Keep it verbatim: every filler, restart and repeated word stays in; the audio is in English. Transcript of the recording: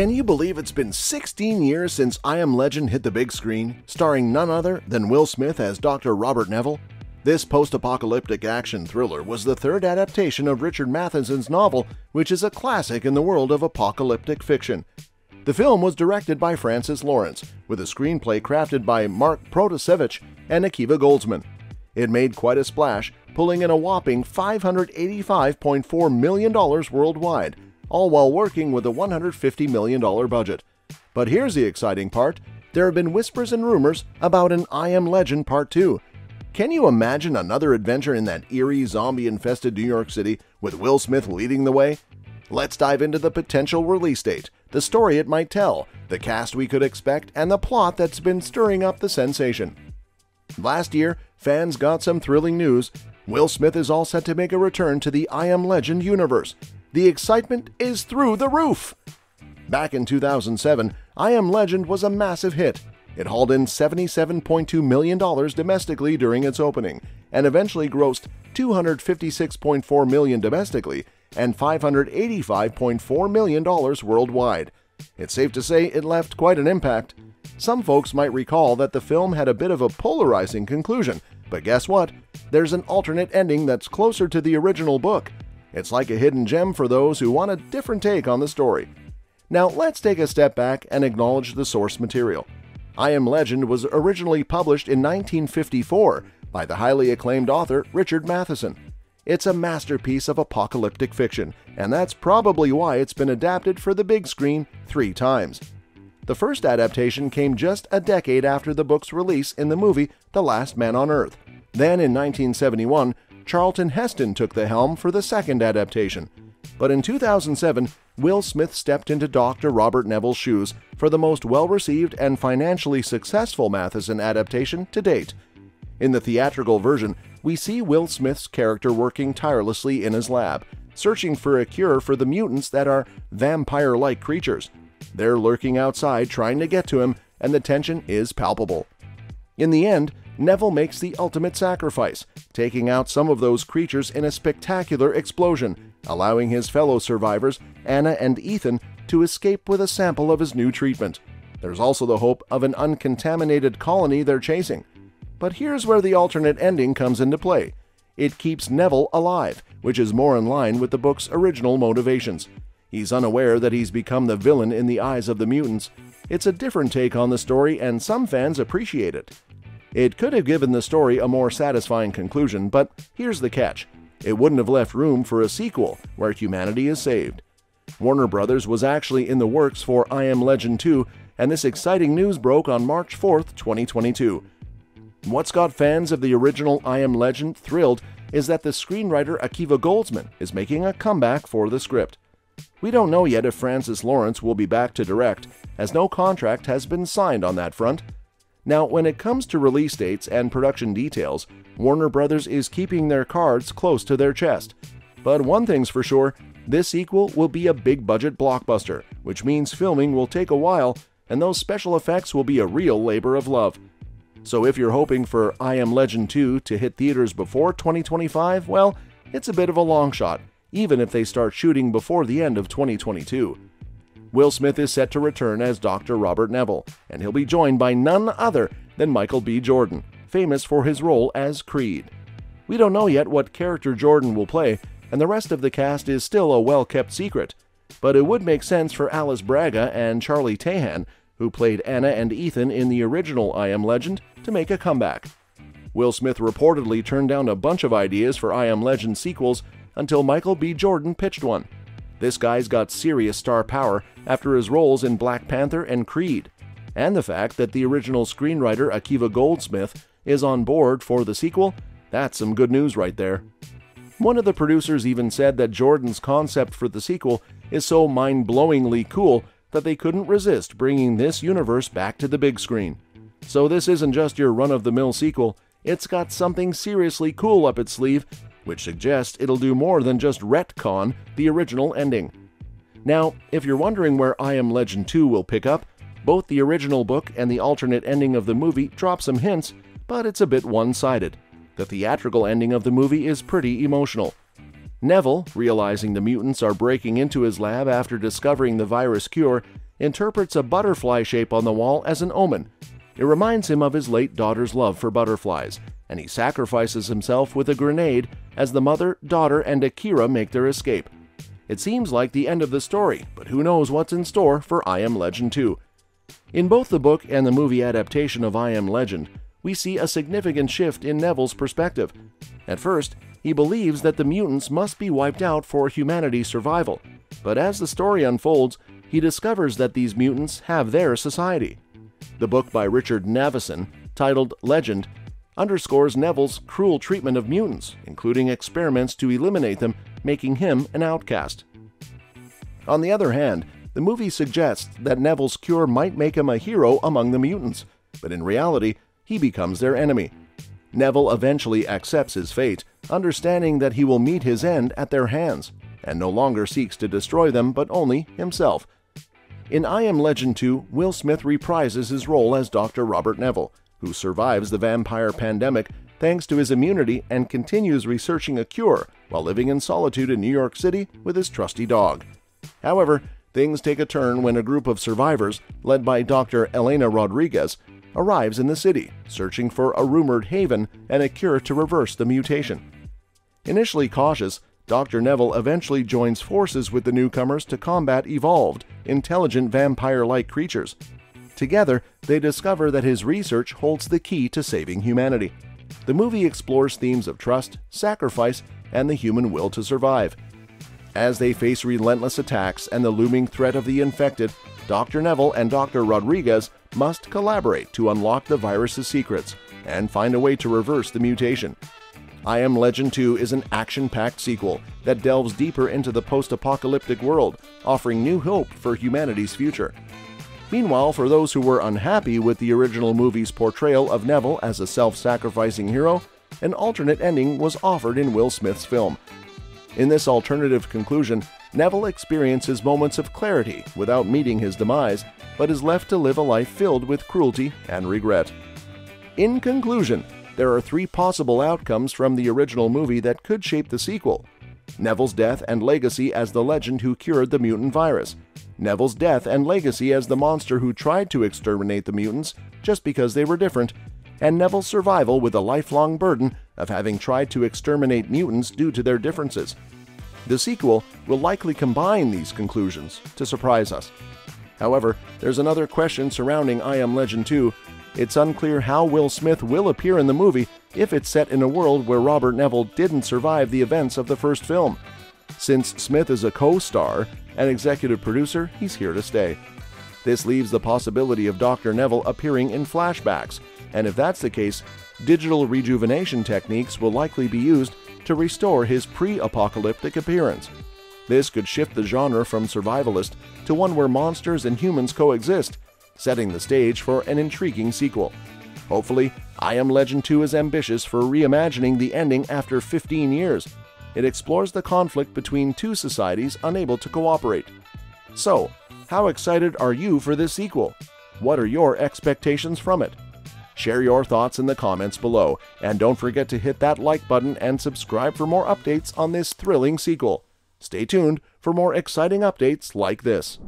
Can you believe it's been sixteen years since I Am Legend hit the big screen, starring none other than Will Smith as Doctor Robert Neville? This post-apocalyptic action thriller was the third adaptation of Richard Matheson's novel, which is a classic in the world of apocalyptic fiction. The film was directed by Francis Lawrence, with a screenplay crafted by Mark Protosevich and Akiva Goldsman. It made quite a splash, pulling in a whopping five hundred eighty-five point four million dollars worldwide, all while working with a one hundred fifty million dollars budget. But here's the exciting part. There have been whispers and rumors about an I Am Legend Part two. Can you imagine another adventure in that eerie, zombie-infested New York City with Will Smith leading the way? Let's dive into the potential release date, the story it might tell, the cast we could expect, and the plot that's been stirring up the sensation. Last year, fans got some thrilling news. Will Smith is all set to make a return to the I Am Legend universe. The excitement is through the roof! Back in two thousand seven, I Am Legend was a massive hit. It hauled in seventy-seven point two million dollars domestically during its opening, and eventually grossed two hundred fifty-six point four million dollars domestically and five hundred eighty-five point four million dollars worldwide. It's safe to say it left quite an impact. Some folks might recall that the film had a bit of a polarizing conclusion, but guess what? There's an alternate ending that's closer to the original book. It's like a hidden gem for those who want a different take on the story. Now let's take a step back and acknowledge the source material. I Am Legend was originally published in nineteen fifty-four by the highly acclaimed author Richard Matheson. It's a masterpiece of apocalyptic fiction, and that's probably why it's been adapted for the big screen three times. The first adaptation came just a decade after the book's release in the movie The Last Man on Earth. Then in nineteen seventy-one, Charlton Heston took the helm for the second adaptation. But in two thousand seven, Will Smith stepped into Doctor Robert Neville's shoes for the most well-received and financially successful Matheson adaptation to date. In the theatrical version, we see Will Smith's character working tirelessly in his lab, searching for a cure for the mutants that are vampire-like creatures. They're lurking outside trying to get to him, and the tension is palpable. In the end, Neville makes the ultimate sacrifice, taking out some of those creatures in a spectacular explosion, allowing his fellow survivors, Anna and Ethan, to escape with a sample of his new treatment. There's also the hope of an uncontaminated colony they're chasing. But here's where the alternate ending comes into play. It keeps Neville alive, which is more in line with the book's original motivations. He's unaware that he's become the villain in the eyes of the mutants. It's a different take on the story, and some fans appreciate it. It could have given the story a more satisfying conclusion, but here's the catch. It wouldn't have left room for a sequel where humanity is saved. Warner Bros. Was actually in the works for I Am Legend two, and this exciting news broke on March fourth, twenty twenty-two. What's got fans of the original I Am Legend thrilled is that the screenwriter Akiva Goldsman is making a comeback for the script. We don't know yet if Francis Lawrence will be back to direct, as no contract has been signed on that front. Now, when it comes to release dates and production details, Warner Bros. Is keeping their cards close to their chest. But one thing's for sure, this sequel will be a big-budget blockbuster, which means filming will take a while, and those special effects will be a real labor of love. So if you're hoping for I Am Legend two to hit theaters before twenty twenty-five, well, it's a bit of a long shot, even if they start shooting before the end of twenty twenty-two. Will Smith is set to return as Doctor Robert Neville, and he'll be joined by none other than Michael B. Jordan, famous for his role as Creed. We don't know yet what character Jordan will play, and the rest of the cast is still a well-kept secret, but it would make sense for Alice Braga and Charlie Tahan, who played Anna and Ethan in the original I Am Legend, to make a comeback. Will Smith reportedly turned down a bunch of ideas for I Am Legend sequels until Michael B. Jordan pitched one. This guy's got serious star power after his roles in Black Panther and Creed, and the fact that the original screenwriter Akiva Goldsman is on board for the sequel, that's some good news right there. One of the producers even said that Jordan's concept for the sequel is so mind-blowingly cool that they couldn't resist bringing this universe back to the big screen. So this isn't just your run-of-the-mill sequel, it's got something seriously cool up its sleeve, which suggests it'll do more than just retcon the original ending. Now, if you're wondering where I Am Legend two will pick up, both the original book and the alternate ending of the movie drop some hints, but it's a bit one-sided. The theatrical ending of the movie is pretty emotional. Neville, realizing the mutants are breaking into his lab after discovering the virus cure, interprets a butterfly shape on the wall as an omen. It reminds him of his late daughter's love for butterflies, and he sacrifices himself with a grenade as the mother, daughter, and Akira make their escape. It seems like the end of the story, but who knows what's in store for I Am Legend two. In both the book and the movie adaptation of I Am Legend, we see a significant shift in Neville's perspective. At first, he believes that the mutants must be wiped out for humanity's survival, but as the story unfolds, he discovers that these mutants have their society. The book by Richard Matheson, titled Legend, underscores Neville's cruel treatment of mutants, including experiments to eliminate them, making him an outcast. On the other hand, the movie suggests that Neville's cure might make him a hero among the mutants, but in reality, he becomes their enemy. Neville eventually accepts his fate, understanding that he will meet his end at their hands, and no longer seeks to destroy them but only himself. In I Am Legend two, Will Smith reprises his role as Doctor Robert Neville, who survives the vampire pandemic thanks to his immunity and continues researching a cure while living in solitude in New York City with his trusty dog. However, things take a turn when a group of survivors, led by Doctor Elena Rodriguez, arrives in the city, searching for a rumored haven and a cure to reverse the mutation. Initially cautious, Doctor Neville eventually joins forces with the newcomers to combat evolved, intelligent vampire-like creatures. Together, they discover that his research holds the key to saving humanity. The movie explores themes of trust, sacrifice, and the human will to survive. As they face relentless attacks and the looming threat of the infected, Doctor Neville and Doctor Rodriguez must collaborate to unlock the virus's secrets and find a way to reverse the mutation. I Am Legend two is an action-packed sequel that delves deeper into the post-apocalyptic world, offering new hope for humanity's future. Meanwhile, for those who were unhappy with the original movie's portrayal of Neville as a self-sacrificing hero, an alternate ending was offered in Will Smith's film. In this alternative conclusion, Neville experiences moments of clarity without meeting his demise, but is left to live a life filled with cruelty and regret. In conclusion, there are three possible outcomes from the original movie that could shape the sequel: Neville's death and legacy as the legend who cured the mutant virus, Neville's death and legacy as the monster who tried to exterminate the mutants just because they were different, and Neville's survival with a lifelong burden of having tried to exterminate mutants due to their differences. The sequel will likely combine these conclusions to surprise us. However, there's another question surrounding I Am Legend two. It's unclear how Will Smith will appear in the movie if it's set in a world where Robert Neville didn't survive the events of the first film. Since Smith is a co-star and executive producer, he's here to stay. This leaves the possibility of Doctor Neville appearing in flashbacks, and if that's the case, digital rejuvenation techniques will likely be used to restore his pre-apocalyptic appearance. This could shift the genre from survivalist to one where monsters and humans coexist, setting the stage for an intriguing sequel. Hopefully, I Am Legend two is ambitious for reimagining the ending after fifteen years. It explores the conflict between two societies unable to cooperate. So, how excited are you for this sequel? What are your expectations from it? Share your thoughts in the comments below, and don't forget to hit that like button and subscribe for more updates on this thrilling sequel. Stay tuned for more exciting updates like this.